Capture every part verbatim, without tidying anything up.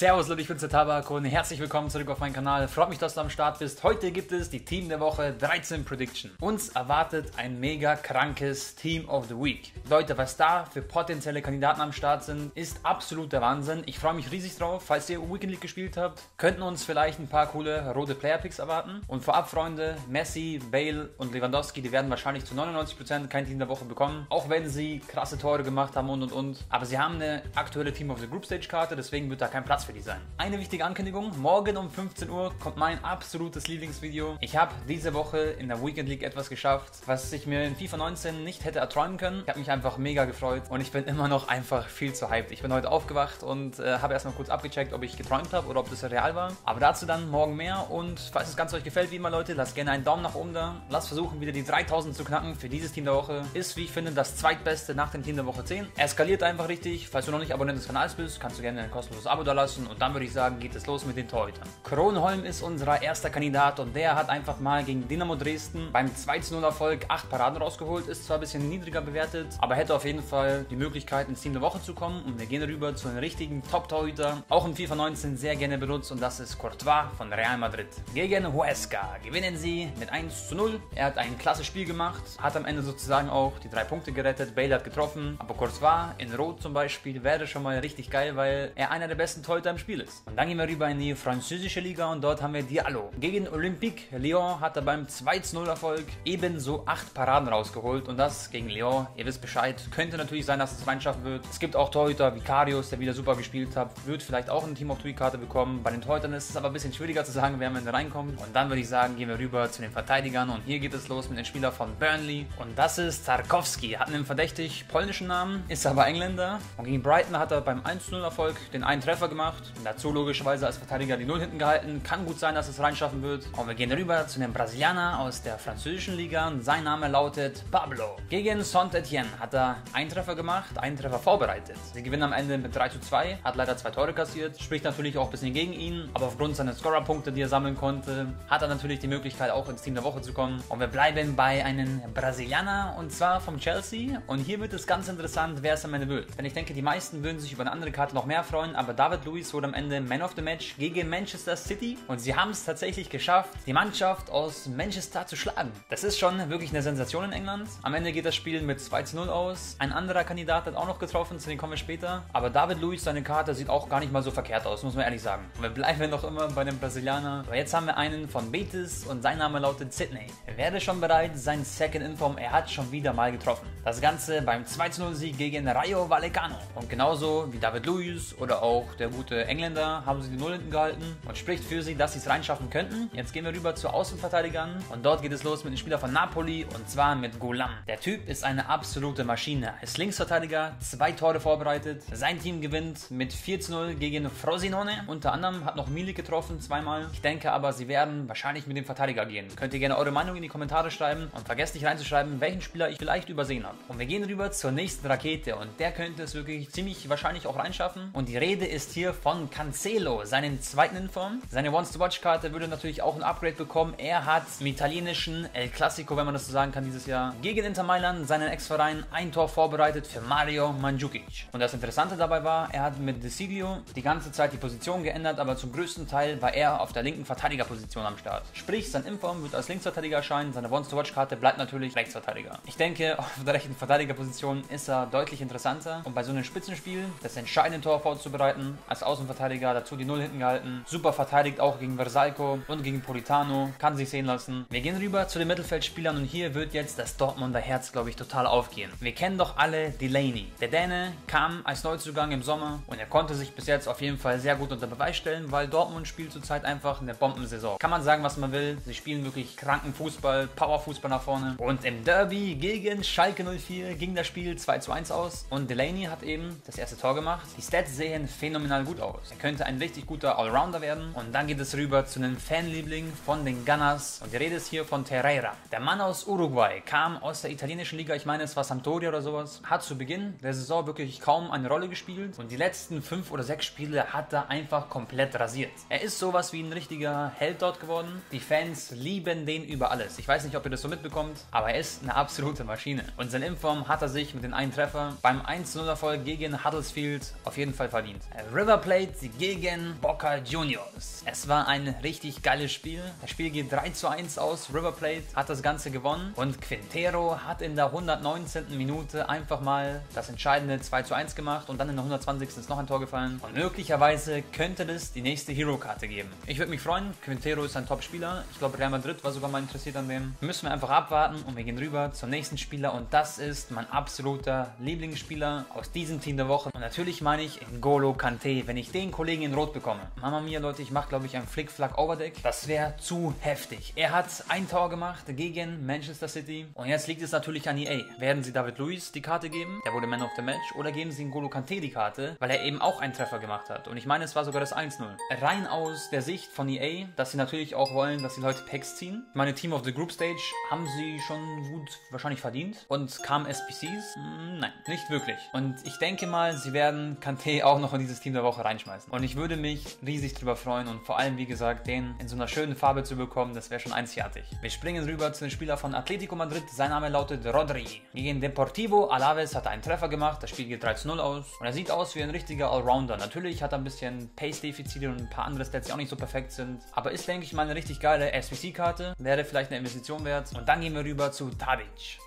Servus Leute, ich bin's der Tabak und herzlich willkommen zurück auf meinen Kanal. Freut mich, dass du am Start bist. Heute gibt es die Team der Woche dreizehn Prediction. Uns erwartet ein mega krankes Team of the Week. Leute, was da für potenzielle Kandidaten am Start sind, ist absolut der Wahnsinn. Ich freue mich riesig drauf. Falls ihr Weekend League gespielt habt, könnten uns vielleicht ein paar coole rote Player-Picks erwarten. Und vorab, Freunde, Messi, Bale und Lewandowski, die werden wahrscheinlich zu neunundneunzig Prozent kein Team der Woche bekommen. Auch wenn sie krasse Tore gemacht haben und und und. Aber sie haben eine aktuelle Team of the Group Stage Karte, deswegen wird da kein Platz für die sein. Eine wichtige Ankündigung, morgen um fünfzehn Uhr kommt mein absolutes Lieblingsvideo. Ich habe diese Woche in der Weekend League etwas geschafft, was ich mir in FIFA neunzehn nicht hätte erträumen können. Ich habe mich einfach mega gefreut und ich bin immer noch einfach viel zu hyped. Ich bin heute aufgewacht und äh, habe erstmal kurz abgecheckt, ob ich geträumt habe oder ob das real war. Aber dazu dann morgen mehr und falls das Ganze euch gefällt, wie immer Leute, lasst gerne einen Daumen nach oben da. Lasst versuchen, wieder die dreitausend zu knacken für dieses Team der Woche. Ist, wie ich finde, das zweitbeste nach dem Team der Woche zehn. Er skaliert einfach richtig. Falls du noch nicht Abonnent des Kanals bist, kannst du gerne ein kostenloses Abo da lassen und dann würde ich sagen, geht es los mit den Torhütern. Kronholm ist unser erster Kandidat und der hat einfach mal gegen Dynamo Dresden beim zwei zu null Erfolg acht Paraden rausgeholt, ist zwar ein bisschen niedriger bewertet, aber hätte auf jeden Fall die Möglichkeit ins Team der Woche zu kommen und wir gehen rüber zu einem richtigen Top-Torhüter, auch in FIFA neunzehn sehr gerne benutzt und das ist Courtois von Real Madrid. Gegen Huesca gewinnen sie mit eins zu null, er hat ein klasse Spiel gemacht, hat am Ende sozusagen auch die drei Punkte gerettet, Bale hat getroffen, aber Courtois in Rot zum Beispiel wäre schon mal richtig geil, weil er einer der besten Torhüter im Spiel ist. Und dann gehen wir rüber in die französische Liga und dort haben wir Diallo. Gegen Olympique Lyon hat er beim zwei zu null Erfolg ebenso acht Paraden rausgeholt und das gegen Lyon, ihr wisst Bescheid, könnte natürlich sein, dass es reinschaffen wird. Es gibt auch Torhüter wie Karius, der wieder super gespielt hat, wird vielleicht auch eine Team of the Week Karte bekommen. Bei den Torhütern ist es aber ein bisschen schwieriger zu sagen, wer am Ende reinkommt. Und dann würde ich sagen, gehen wir rüber zu den Verteidigern und hier geht es los mit dem Spieler von Burnley und das ist Tarkowski. Hat einen verdächtig polnischen Namen, ist aber Engländer und gegen Brighton hat er beim eins zu null Erfolg den einen Treffer gemacht. Dazu logischerweise als Verteidiger die Null hinten gehalten. Kann gut sein, dass es reinschaffen wird. Und wir gehen rüber zu einem Brasilianer aus der französischen Liga. Und sein Name lautet Pablo. Gegen Saint Etienne hat er einen Treffer gemacht, einen Treffer vorbereitet. Sie gewinnen am Ende mit drei zu zwei. Hat leider zwei Tore kassiert. Spricht natürlich auch ein bisschen gegen ihn. Aber aufgrund seiner Scorerpunkte, die er sammeln konnte, hat er natürlich die Möglichkeit, auch ins Team der Woche zu kommen. Und wir bleiben bei einem Brasilianer und zwar vom Chelsea. Und hier wird es ganz interessant, wer es am Ende wird. Denn ich denke, die meisten würden sich über eine andere Karte noch mehr freuen. Aber David Luiz wurde am Ende Man of the Match gegen Manchester City und sie haben es tatsächlich geschafft, die Mannschaft aus Manchester zu schlagen. Das ist schon wirklich eine Sensation in England. Am Ende geht das Spiel mit zwei zu null aus. Ein anderer Kandidat hat auch noch getroffen, zu dem kommen wir später. Aber David Luiz, seine Karte sieht auch gar nicht mal so verkehrt aus, muss man ehrlich sagen. Und wir bleiben noch immer bei dem Brasilianer. Aber jetzt haben wir einen von Betis und sein Name lautet Sydney. Er wäre schon bereit, sein Second Inform, er hat schon wieder mal getroffen. Das Ganze beim zwei zu null Sieg gegen Rayo Vallecano. Und genauso wie David Luiz oder auch der gute Engländer haben sie die Null hinten gehalten und spricht für sie, dass sie es reinschaffen könnten. Jetzt gehen wir rüber zu Außenverteidigern und dort geht es los mit dem Spieler von Napoli und zwar mit Golam. Der Typ ist eine absolute Maschine. Ist Linksverteidiger, zwei Tore vorbereitet. Sein Team gewinnt mit vier zu null gegen Frosinone. Unter anderem hat noch Milik getroffen, zweimal. Ich denke aber, sie werden wahrscheinlich mit dem Verteidiger gehen. Könnt ihr gerne eure Meinung in die Kommentare schreiben und vergesst nicht reinzuschreiben, welchen Spieler ich vielleicht übersehen habe. Und wir gehen rüber zur nächsten Rakete und der könnte es wirklich ziemlich wahrscheinlich auch reinschaffen. Und die Rede ist hier von Cancelo, seinen zweiten Inform. Seine Once-to-Watch-Karte würde natürlich auch ein Upgrade bekommen. Er hat im italienischen El Clasico, wenn man das so sagen kann, dieses Jahr gegen Inter Mailand, seinen Ex-Verein, ein Tor vorbereitet für Mario Mandzukic. Und das Interessante dabei war, er hat mit Desiglio die ganze Zeit die Position geändert, aber zum größten Teil war er auf der linken Verteidigerposition am Start. Sprich, sein Inform wird als Linksverteidiger erscheinen, seine Once-to-Watch-Karte bleibt natürlich Rechtsverteidiger. Ich denke, auf der rechten Verteidigerposition ist er deutlich interessanter und bei so einem Spitzenspiel das entscheidende Tor vorzubereiten, als Außenverteidiger, dazu die Null hinten gehalten. Super verteidigt auch gegen Versalco und gegen Politano. Kann sich sehen lassen. Wir gehen rüber zu den Mittelfeldspielern und hier wird jetzt das Dortmunder Herz, glaube ich, total aufgehen. Wir kennen doch alle Delaney. Der Däne kam als Neuzugang im Sommer und er konnte sich bis jetzt auf jeden Fall sehr gut unter Beweis stellen, weil Dortmund spielt zurzeit einfach eine Bombensaison. Kann man sagen, was man will. Sie spielen wirklich kranken Fußball, Powerfußball nach vorne. Und im Derby gegen Schalke null vier ging das Spiel zwei zu eins aus und Delaney hat eben das erste Tor gemacht. Die Stats sehen phänomenal gut aus. Er könnte ein richtig guter Allrounder werden. Und dann geht es rüber zu einem Fanliebling von den Gunners. Und die Rede ist hier von Terreira. Der Mann aus Uruguay kam aus der italienischen Liga, ich meine es war Sampdoria oder sowas, hat zu Beginn der Saison wirklich kaum eine Rolle gespielt. Und die letzten fünf oder sechs Spiele hat er einfach komplett rasiert. Er ist sowas wie ein richtiger Held dort geworden. Die Fans lieben den über alles. Ich weiß nicht, ob ihr das so mitbekommt, aber er ist eine absolute Maschine. Und sein Inform hat er sich mit den einen Treffer beim eins zu null Erfolg gegen Huddersfield auf jeden Fall verdient. River Plate Plate gegen Boca Juniors. Es war ein richtig geiles Spiel. Das Spiel geht drei zu eins aus. River Plate hat das Ganze gewonnen und Quintero hat in der hundertneunzehnten Minute einfach mal das entscheidende zwei zu eins gemacht und dann in der hundertzwanzigsten ist noch ein Tor gefallen. Und möglicherweise könnte es die nächste Hero-Karte geben. Ich würde mich freuen. Quintero ist ein Top-Spieler. Ich glaube, Real Madrid war sogar mal interessiert an dem. Müssen wir einfach abwarten und wir gehen rüber zum nächsten Spieler und das ist mein absoluter Lieblingsspieler aus diesem Team der Woche. Und natürlich meine ich N'Golo Kante, wenn ich den Kollegen in Rot bekomme. Mama mia, Leute, ich mache, glaube ich, einen Flick-Flack-Overdeck. Das wäre zu heftig. Er hat ein Tor gemacht gegen Manchester City und jetzt liegt es natürlich an E A. Werden sie David Luiz die Karte geben? Der wurde Man of the Match. Oder geben sie N'Golo Kante die Karte, weil er eben auch einen Treffer gemacht hat. Und ich meine, es war sogar das eins null. Rein aus der Sicht von E A, dass sie natürlich auch wollen, dass die Leute Packs ziehen. Meine Team of the Group Stage haben sie schon gut wahrscheinlich verdient. Und kamen S P Cs? Nein, nicht wirklich. Und ich denke mal, sie werden Kante auch noch in dieses Team der Woche reinschmeißen. Und ich würde mich riesig drüber freuen und vor allem, wie gesagt, den in so einer schönen Farbe zu bekommen, das wäre schon einzigartig. Wir springen rüber zu den Spielern von Atletico Madrid. Sein Name lautet Rodri. Gegen Deportivo Alaves hat er einen Treffer gemacht. Das Spiel geht drei zu null aus. Und er sieht aus wie ein richtiger Allrounder. Natürlich hat er ein bisschen Pace-Defizite und ein paar andere Stats, die auch nicht so perfekt sind. Aber ist, denke ich mal, eine richtig geile S B C-Karte. Wäre vielleicht eine Investition wert. Und dann gehen wir rüber zu Tabak.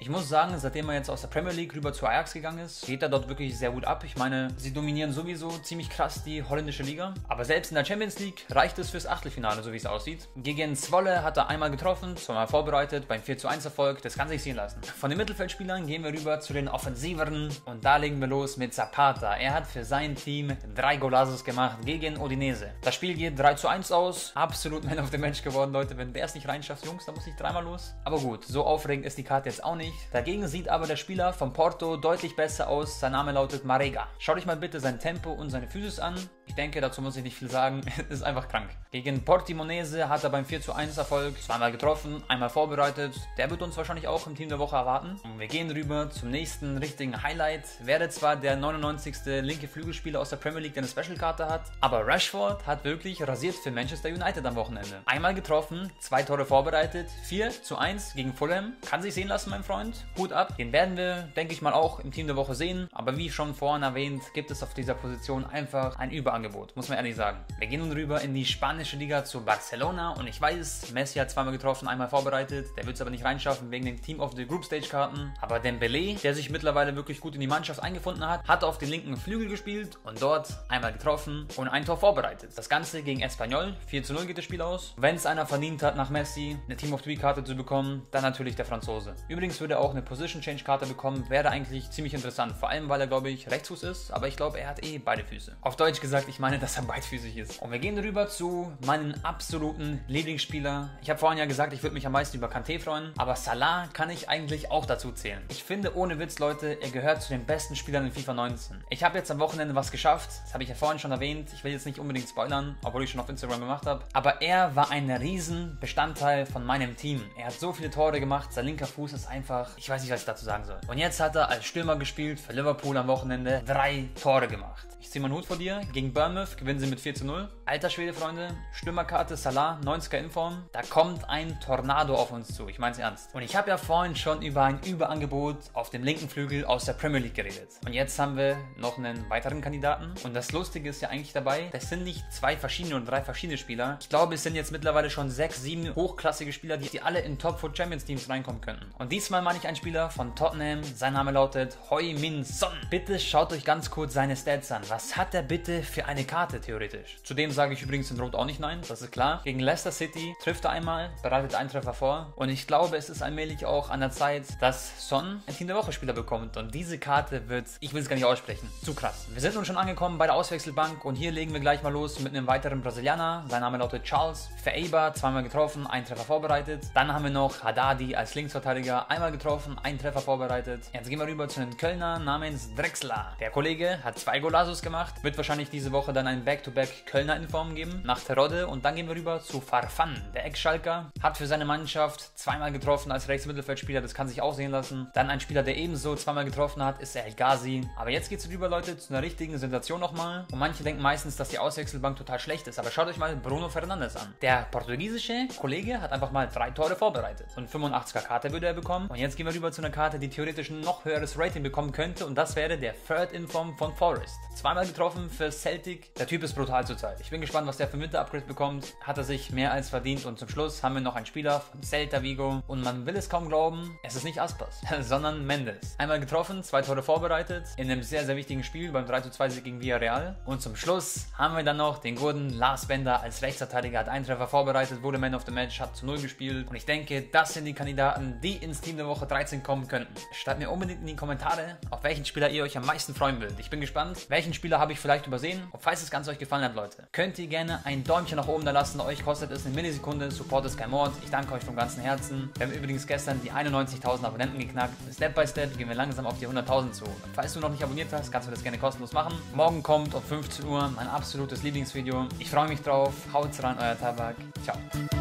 Ich muss sagen, seitdem er jetzt aus der Premier League rüber zu Ajax gegangen ist, geht er dort wirklich sehr gut ab. Ich meine, sie dominieren sowieso ziemlich krass die holländische Liga. Aber selbst in der Champions League reicht es fürs Achtelfinale, so wie es aussieht. Gegen Zwolle hat er einmal getroffen, zweimal vorbereitet, beim vier zu eins Erfolg. Das kann sich sehen lassen. Von den Mittelfeldspielern gehen wir rüber zu den Offensiveren und da legen wir los mit Zapata. Er hat für sein Team drei Golazos gemacht gegen Udinese. Das Spiel geht drei zu eins aus. Absolut Man of the Match geworden, Leute. Wenn der es nicht reinschafft, Jungs, dann muss ich dreimal los. Aber gut, so aufregend ist die Karte jetzt auch nicht. Dagegen sieht aber der Spieler von Porto deutlich besser aus. Sein Name lautet Marega. Schau dich mal bitte sein Tempo und seine Physis an. Ich denke, dazu muss ich nicht viel sagen. Ist einfach krank. Gegen Portimonense hat er beim vier zu eins Erfolg. Zweimal getroffen, einmal vorbereitet. Der wird uns wahrscheinlich auch im Team der Woche erwarten. Und wir gehen rüber zum nächsten richtigen Highlight. Wäre zwar der neunundneunzigste linke Flügelspieler aus der Premier League, der eine Special-Karte hat, aber Rashford hat wirklich rasiert für Manchester United am Wochenende. Einmal getroffen, zwei Tore vorbereitet, vier zu eins gegen Fulham. Kann sich sehen lassen, mein Freund. Hut ab. Den werden wir, denke ich mal, auch im Team der Woche sehen. Aber wie schon vorhin erwähnt, gibt es auf dieser Position einfach ein Überangebot. Angebot, muss man ehrlich sagen. Wir gehen nun rüber in die spanische Liga zu Barcelona und ich weiß, Messi hat zweimal getroffen, einmal vorbereitet, der wird es aber nicht reinschaffen wegen den Team of the Group Stage Karten, aber Dembele, der sich mittlerweile wirklich gut in die Mannschaft eingefunden hat, hat auf den linken Flügel gespielt und dort einmal getroffen und ein Tor vorbereitet. Das Ganze gegen Espanyol, vier zu null geht das Spiel aus. Wenn es einer verdient hat, nach Messi eine Team of the Week Karte zu bekommen, dann natürlich der Franzose. Übrigens würde er auch eine Position Change Karte bekommen, wäre eigentlich ziemlich interessant, vor allem weil er, glaube ich, Rechtsfuß ist, aber ich glaube, er hat eh beide Füße. Auf Deutsch gesagt, ich meine, dass er beidfüßig ist. Und wir gehen rüber zu meinem absoluten Lieblingsspieler. Ich habe vorhin ja gesagt, ich würde mich am meisten über Kanté freuen, aber Salah kann ich eigentlich auch dazu zählen. Ich finde, ohne Witz, Leute, er gehört zu den besten Spielern in FIFA neunzehn. Ich habe jetzt am Wochenende was geschafft, das habe ich ja vorhin schon erwähnt. Ich will jetzt nicht unbedingt spoilern, obwohl ich schon auf Instagram gemacht habe, aber er war ein riesen Bestandteil von meinem Team. Er hat so viele Tore gemacht, sein linker Fuß ist einfach, ich weiß nicht, was ich dazu sagen soll. Und jetzt hat er als Stürmer gespielt, für Liverpool am Wochenende drei Tore gemacht. Ich ziehe meinen Hut vor dir. Gegen Bournemouth gewinnen sie mit vier zu null. Alter Schwede, Freunde. Stürmerkarte Salah, neunziger Inform. Da kommt ein Tornado auf uns zu. Ich meine es ernst. Und ich habe ja vorhin schon über ein Überangebot auf dem linken Flügel aus der Premier League geredet. Und jetzt haben wir noch einen weiteren Kandidaten. Und das Lustige ist ja eigentlich dabei, das sind nicht zwei verschiedene und drei verschiedene Spieler. Ich glaube, es sind jetzt mittlerweile schon sechs, sieben hochklassige Spieler, die, die alle in Top four Champions Teams reinkommen könnten. Und diesmal meine ich einen Spieler von Tottenham. Sein Name lautet Heung-min Son. Bitte schaut euch ganz kurz seine Stats an. Was hat er bitte für eine Karte theoretisch? Zudem sage ich übrigens in Rot auch nicht nein, das ist klar. Gegen Leicester City trifft er einmal, bereitet einen Treffer vor und ich glaube, es ist allmählich auch an der Zeit, dass Son ein Team der Woche Spieler bekommt und diese Karte wird, ich will es gar nicht aussprechen, zu krass. Wir sind nun schon angekommen bei der Auswechselbank und hier legen wir gleich mal los mit einem weiteren Brasilianer. Sein Name lautet Charles. Für Eber zweimal getroffen, einen Treffer vorbereitet. Dann haben wir noch Haddadi als Linksverteidiger, einmal getroffen, einen Treffer vorbereitet. Jetzt gehen wir rüber zu einem Kölner namens Drexler. Der Kollege hat zwei Golazos gemacht, wird wahrscheinlich diese Woche dann ein Back-to-Back Kölner in Form geben nach Terodde und dann gehen wir rüber zu Farfan. Der Ex-Schalker hat für seine Mannschaft zweimal getroffen als Rechtsmittelfeldspieler, das kann sich auch sehen lassen. Dann ein Spieler, der ebenso zweimal getroffen hat, ist El Ghazi. Aber jetzt geht es rüber, Leute, zu einer richtigen Sensation nochmal. Und manche denken meistens, dass die Auswechselbank total schlecht ist, aber schaut euch mal Bruno Fernandes an. Der portugiesische Kollege hat einfach mal drei Tore vorbereitet und fünfundachtziger Karte würde er bekommen. Und jetzt gehen wir rüber zu einer Karte, die theoretisch ein noch höheres Rating bekommen könnte und das wäre der Third in Form von Forest. Zweimal getroffen für für Celtic. Der Typ ist brutal zurzeit. Ich bin gespannt, was der für ein Winter-Upgrade bekommt. Hat er sich mehr als verdient. Und zum Schluss haben wir noch einen Spieler von Celta Vigo. Und man will es kaum glauben, es ist nicht Aspas, sondern Mendes. Einmal getroffen, zwei Tore vorbereitet. In einem sehr, sehr wichtigen Spiel beim drei zu zwei Sieg gegen Villarreal. Und zum Schluss haben wir dann noch den guten Lars Bender als Rechtsverteidiger. Hat einen Treffer vorbereitet, wurde Man of the Match, hat zu null gespielt. Und ich denke, das sind die Kandidaten, die ins Team der Woche dreizehn kommen könnten. Schreibt mir unbedingt in die Kommentare, auf welchen Spieler ihr euch am meisten freuen würdet. Ich bin gespannt, welchen Spieler habe ich vielleicht übersehen. Und falls das Ganze euch gefallen hat, Leute, könnt ihr gerne ein Däumchen nach oben da lassen. Euch kostet es eine Millisekunde. Support ist kein Mord. Ich danke euch vom ganzen Herzen. Wir haben übrigens gestern die einundneunzigtausend Abonnenten geknackt. Step by Step gehen wir langsam auf die hunderttausend zu. Falls du noch nicht abonniert hast, kannst du das gerne kostenlos machen. Morgen kommt um fünfzehn Uhr mein absolutes Lieblingsvideo. Ich freue mich drauf. Haut's rein, euer Tabak. Ciao.